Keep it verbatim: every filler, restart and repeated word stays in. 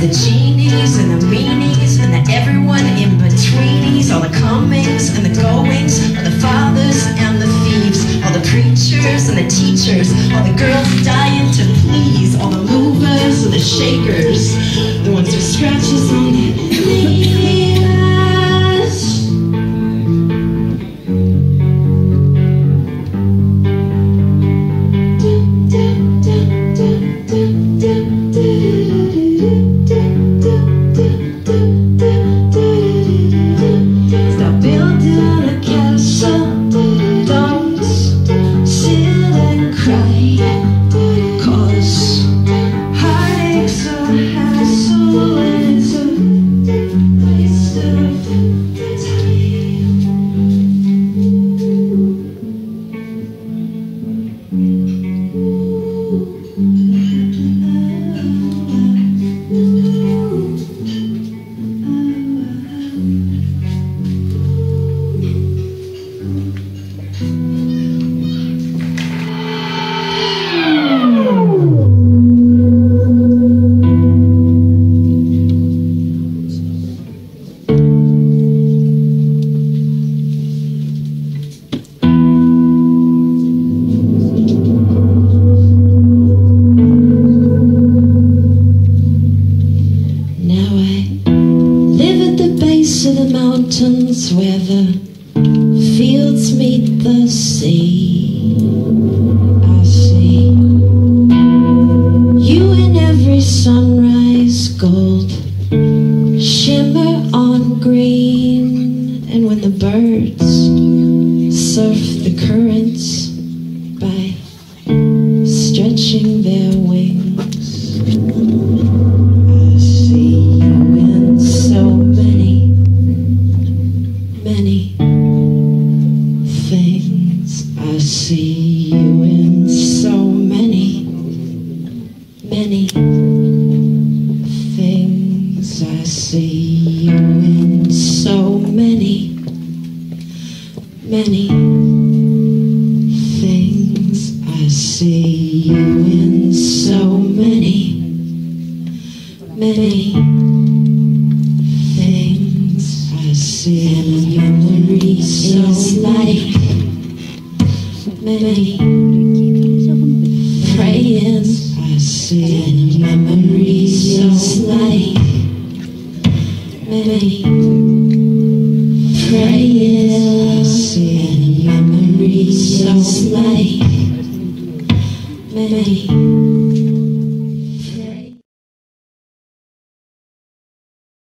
the genies and the meanies and the everyone in betweenies, all the comings and the goings, all the fathers and the thieves, all the preachers and the teachers, all the girls dying to please, all the movers and the shakers, the ones with scratches on their knees. Where the fields meet the sea, I see you in every sunrise gold, shimmer on green. And when the birds surf the currents by stretching their wings, I see you in so many Many things. I see you in so many, many things. I see you in so many, many things. I see you in so many, many. See your memory so like many praying. I see your memory so like many praying. I see your memory so like many.